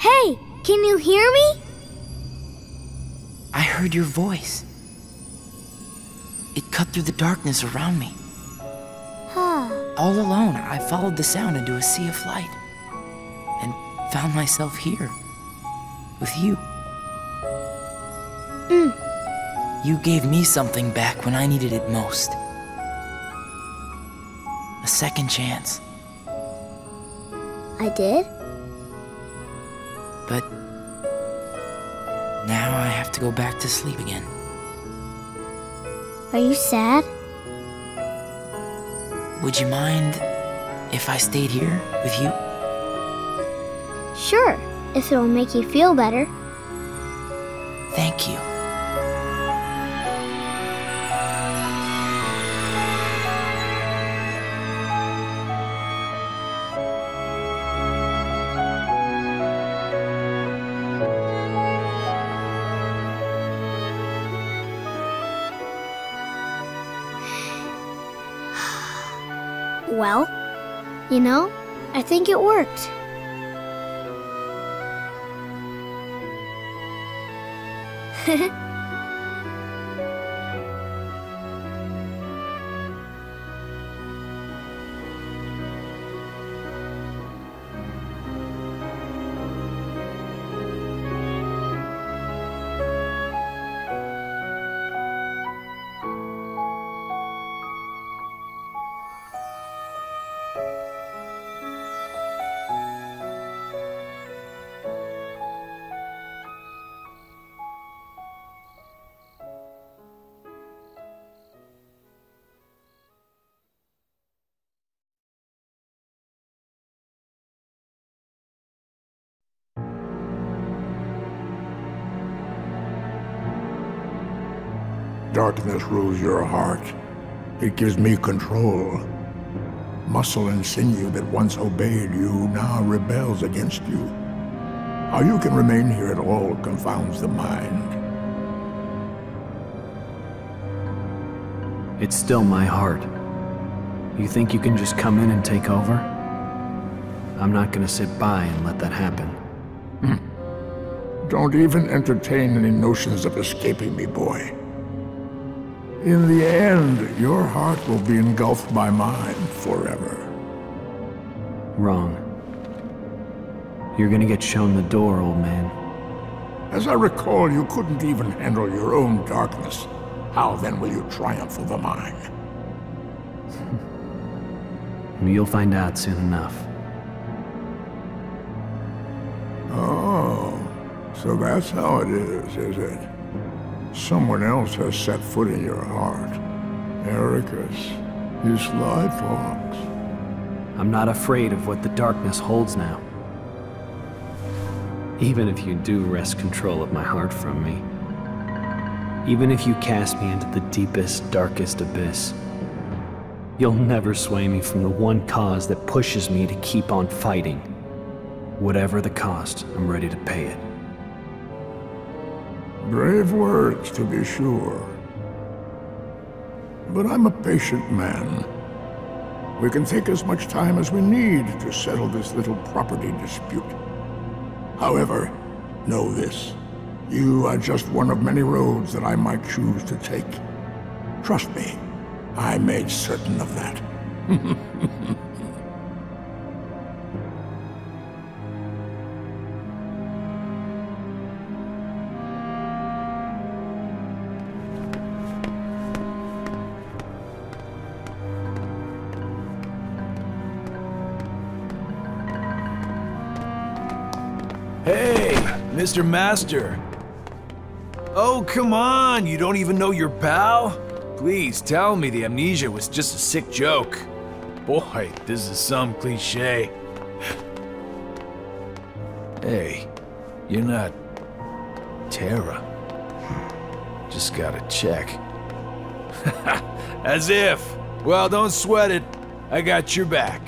Hey, can you hear me? I heard your voice. It cut through the darkness around me. All alone, I followed the sound into a sea of light and found myself here with you. You gave me something back when I needed it most. A second chance. I did? But now I have to go back to sleep again. Are you sad? Would you mind if I stayed here with you? Sure, if it'll make you feel better. Thank you. Well, you know, I think it worked. Darkness rules your heart. It gives me control. Muscle and sinew that once obeyed you now rebels against you. How you can remain here at all confounds the mind. It's still my heart. You think you can just come in and take over? I'm not gonna sit by and let that happen. Don't even entertain any notions of escaping me, boy. In the end, your heart will be engulfed by mine forever. Wrong. You're gonna get shown the door, old man. As I recall, you couldn't even handle your own darkness. How then will you triumph over mine? You'll find out soon enough. Oh, so that's how it is it? Someone else has set foot in your heart. Erqus, you sly fox. I'm not afraid of what the darkness holds now. Even if you do wrest control of my heart from me, even if you cast me into the deepest, darkest abyss, you'll never sway me from the one cause that pushes me to keep on fighting. Whatever the cost, I'm ready to pay it. Brave words, to be sure. But I'm a patient man. We can take as much time as we need to settle this little property dispute. However, know this. You are just one of many roads that I might choose to take. Trust me, I made certain of that. Hey, Mr. Master. Oh, come on, you don't even know your pal? Please tell me the amnesia was just a sick joke. Boy, this is some cliche. Hey, you're not Terra. Just gotta check. As if. Well, don't sweat it. I got your back.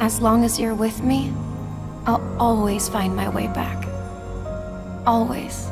As long as you're with me, I'll always find my way back. Always.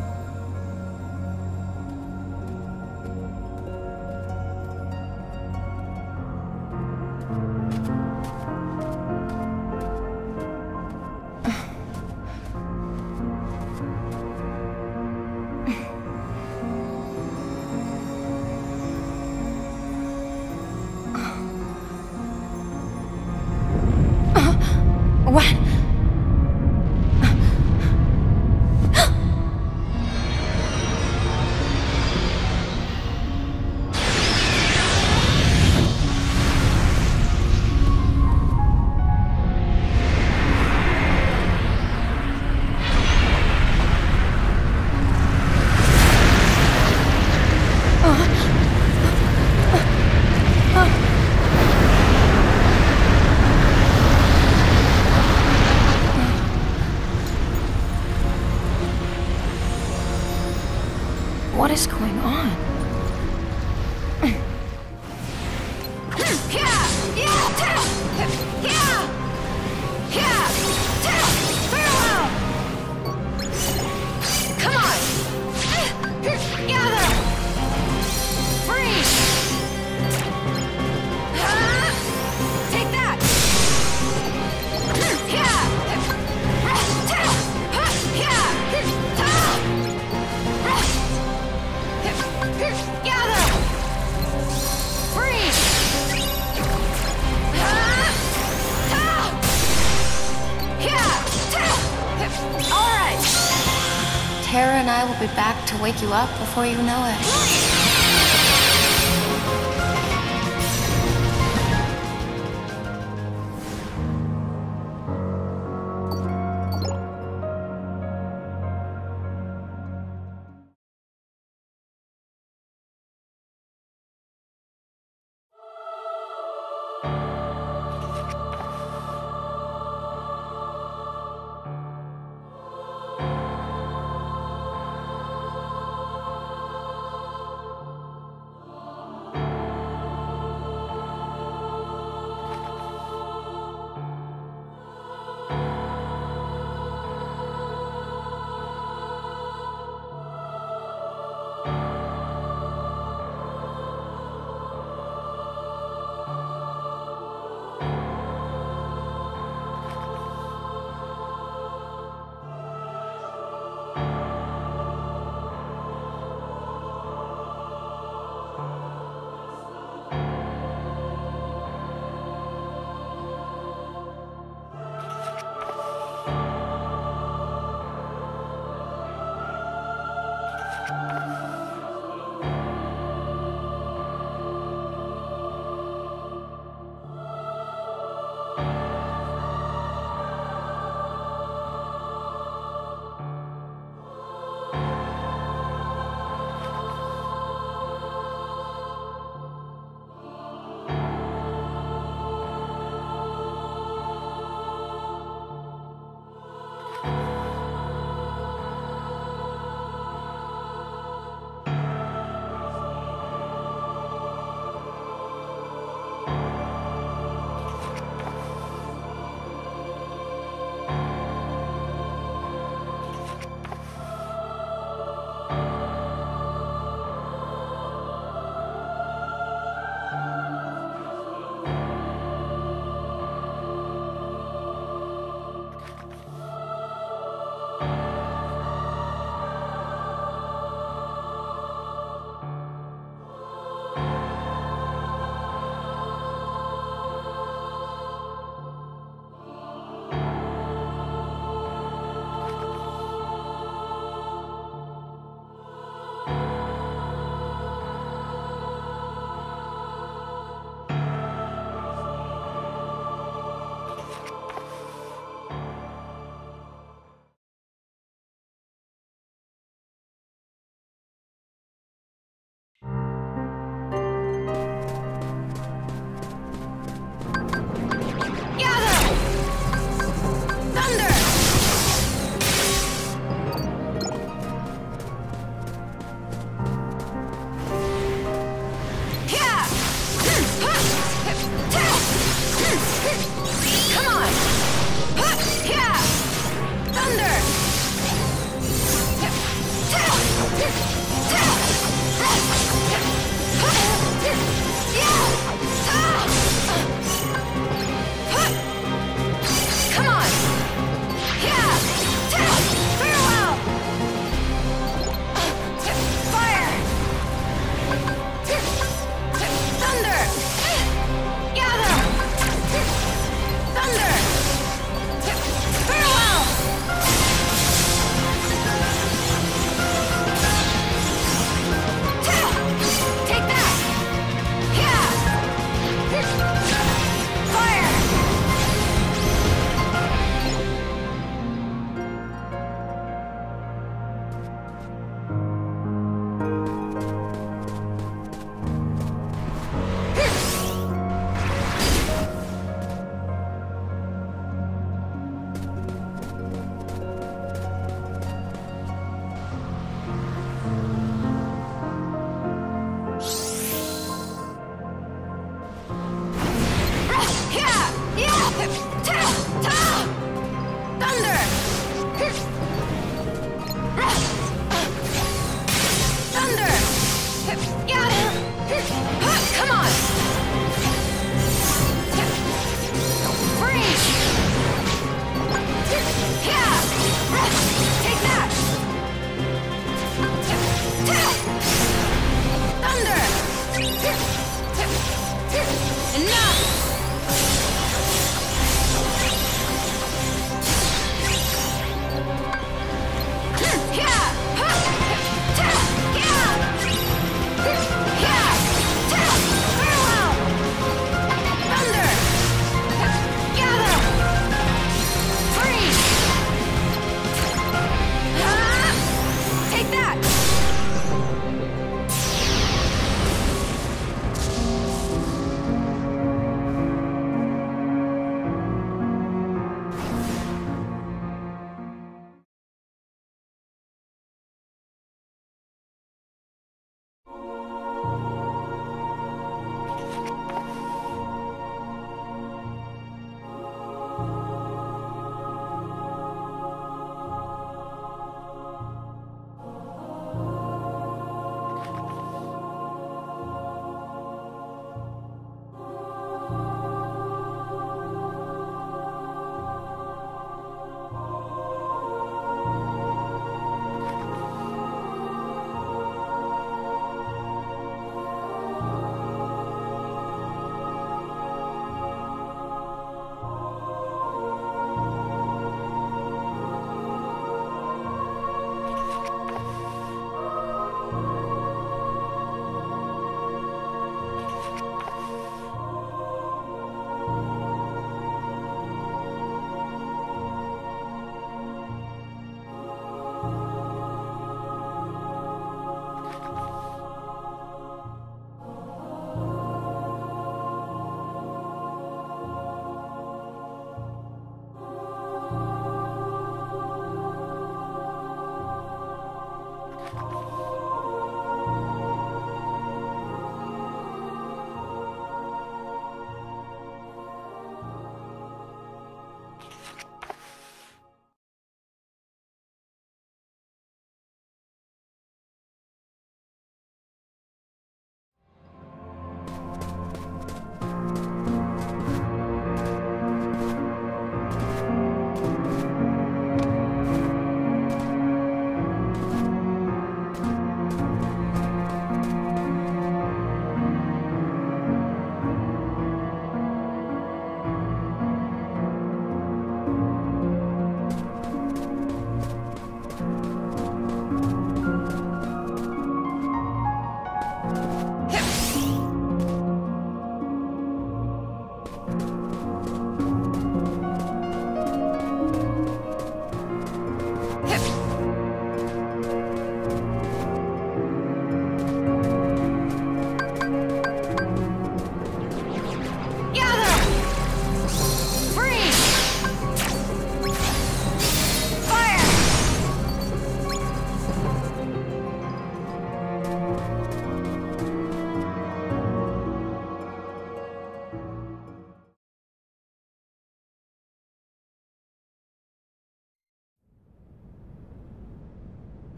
is going on? Come on! Gather! Freeze! Take that! Gather! Freeze! All right! Terra and I will be back to wake you up before you know it.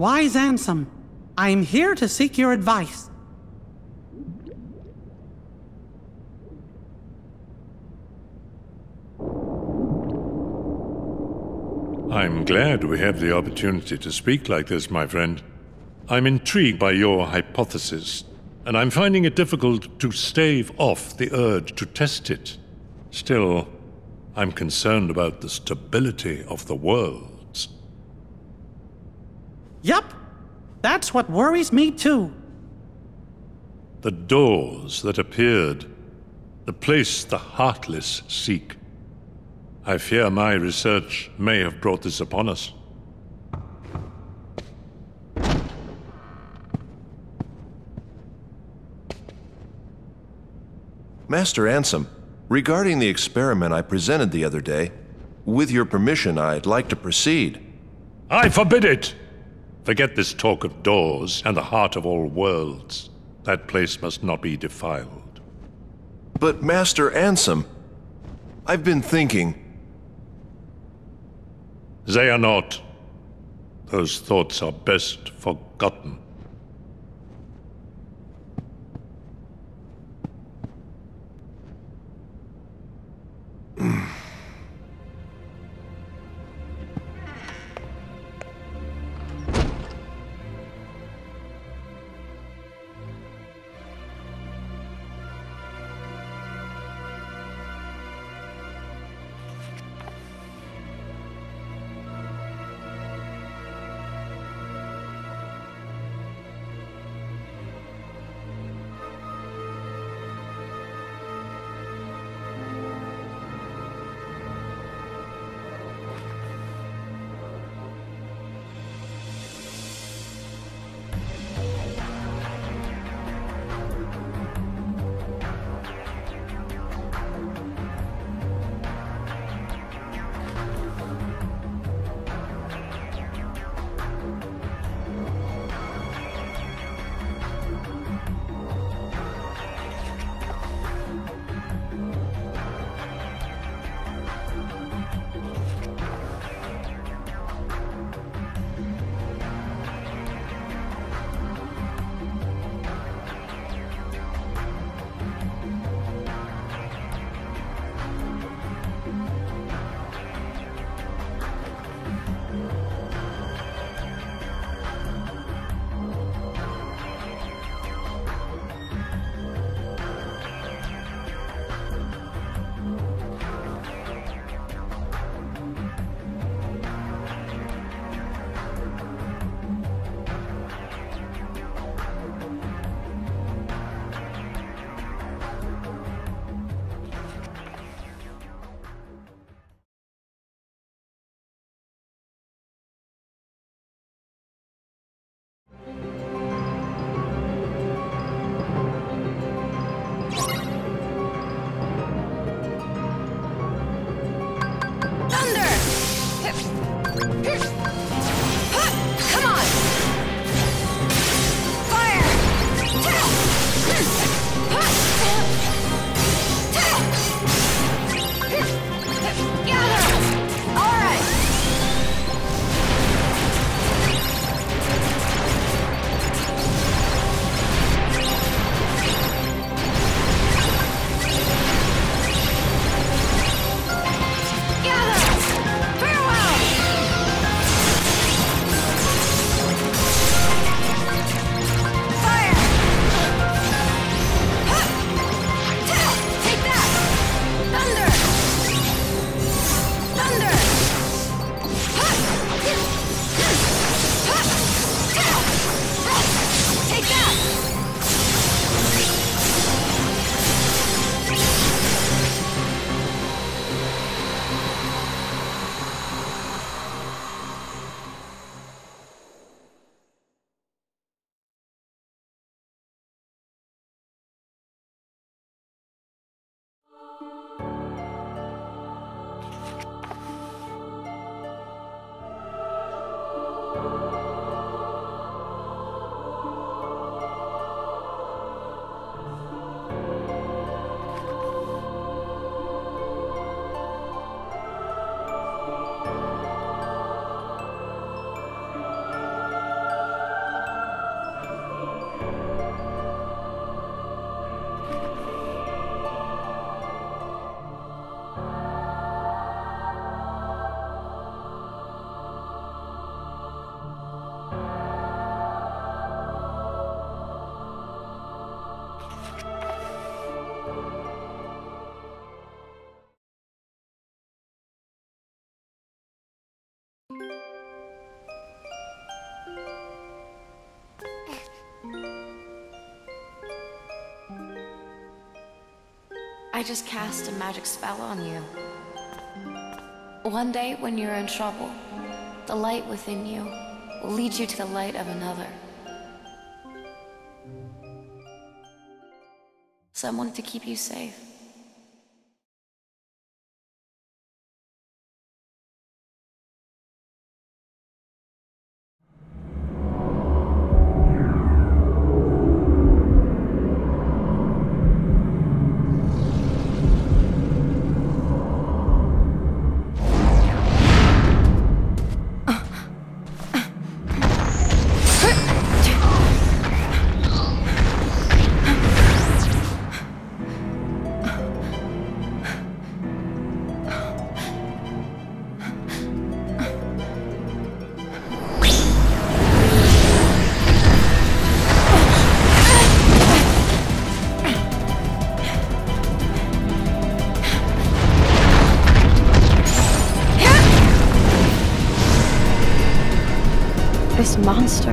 Wise Ansem, I am here to seek your advice. I'm glad we have the opportunity to speak like this, my friend. I'm intrigued by your hypothesis, and I'm finding it difficult to stave off the urge to test it. Still, I'm concerned about the stability of the world. Yep, that's what worries me too. The doors that appeared, the place the heartless seek. I fear my research may have brought this upon us. Master Ansem, regarding the experiment I presented the other day, with your permission, I'd like to proceed. I forbid it! Forget this talk of doors and the heart of all worlds. That place must not be defiled. But Master Ansem, I've been thinking. Xehanort, those thoughts are best forgotten. I just cast a magic spell on you. One day, when you're in trouble, the light within you will lead you to the light of another. Someone to keep you safe. this monster?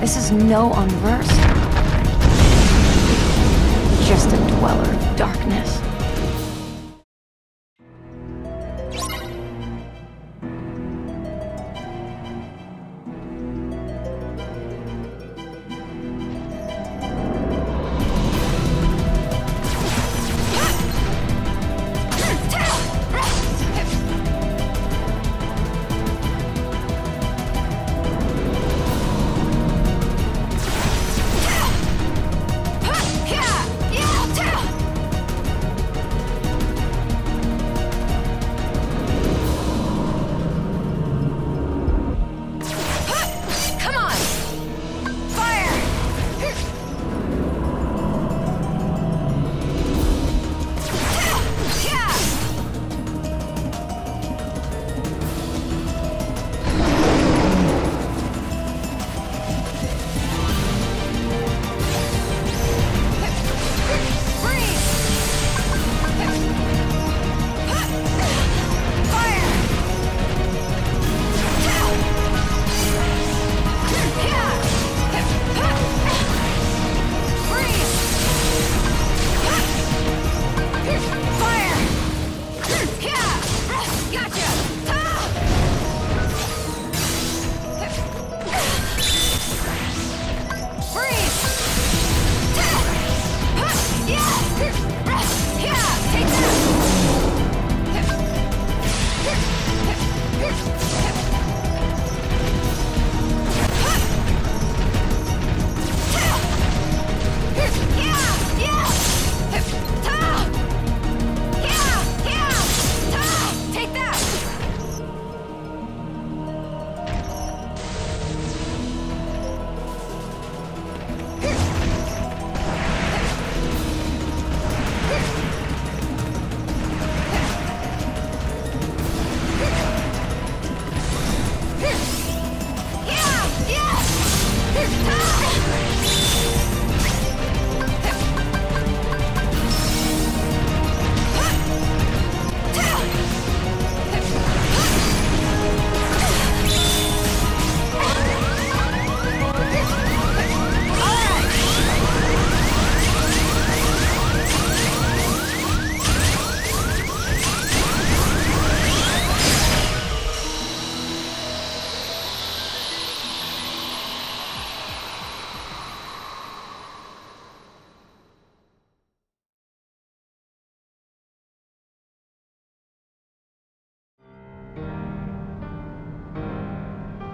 This is no unversed. Just a dweller of darkness.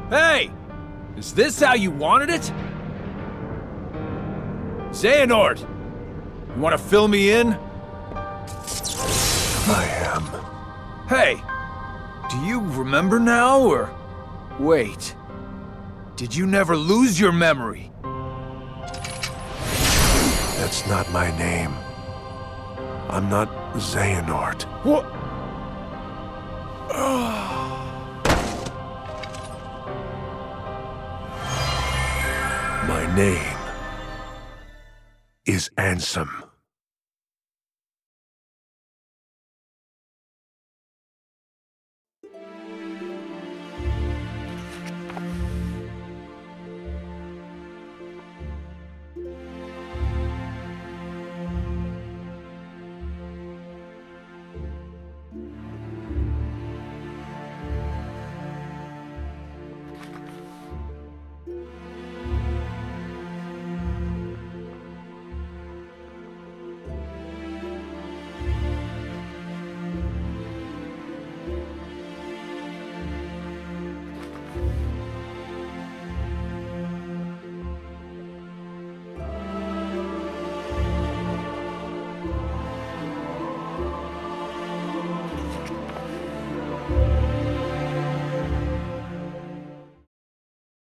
Hey! Is this how you wanted it? Xehanort! You wanna fill me in? I am. Hey! Do you remember now, or... Wait... Did you never lose your memory? That's not my name. I'm not Xehanort. What? My name is Ansem.